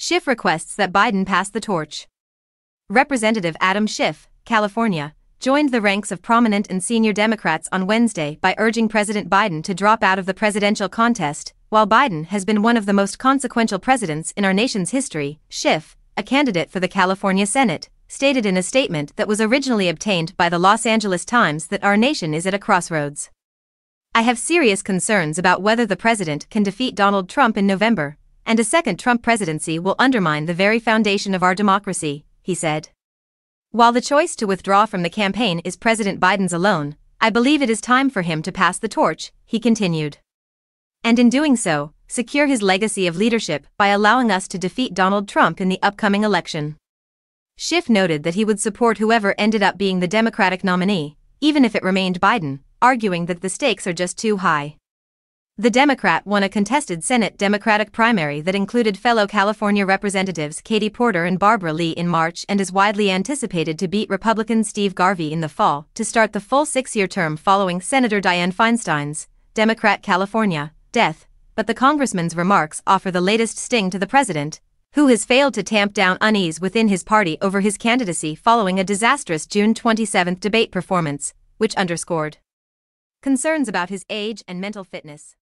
Schiff requests that Biden pass the torch. Representative Adam Schiff, California, joined the ranks of prominent and senior Democrats on Wednesday by urging President Biden to drop out of the presidential contest. While Biden has been one of the most consequential presidents in our nation's history, Schiff, a candidate for the California Senate, stated in a statement that was originally obtained by the Los Angeles Times that our nation is at a crossroads. I have serious concerns about whether the president can defeat Donald Trump in November, and a second Trump presidency will undermine the very foundation of our democracy, he said. While the choice to withdraw from the campaign is President Biden's alone, I believe it is time for him to pass the torch, he continued. And in doing so, secure his legacy of leadership by allowing us to defeat Donald Trump in the upcoming election. Schiff noted that he would support whoever ended up being the Democratic nominee, even if it remained Biden, arguing that the stakes are just too high. The Democrat won a contested Senate Democratic primary that included fellow California Representatives Katie Porter and Barbara Lee in March and is widely anticipated to beat Republican Steve Garvey in the fall to start the full six-year term following Senator Dianne Feinstein's, Democrat California, death, but the congressman's remarks offer the latest sting to the president, who has failed to tamp down unease within his party over his candidacy following a disastrous June 27 debate performance, which underscored concerns about his age and mental fitness.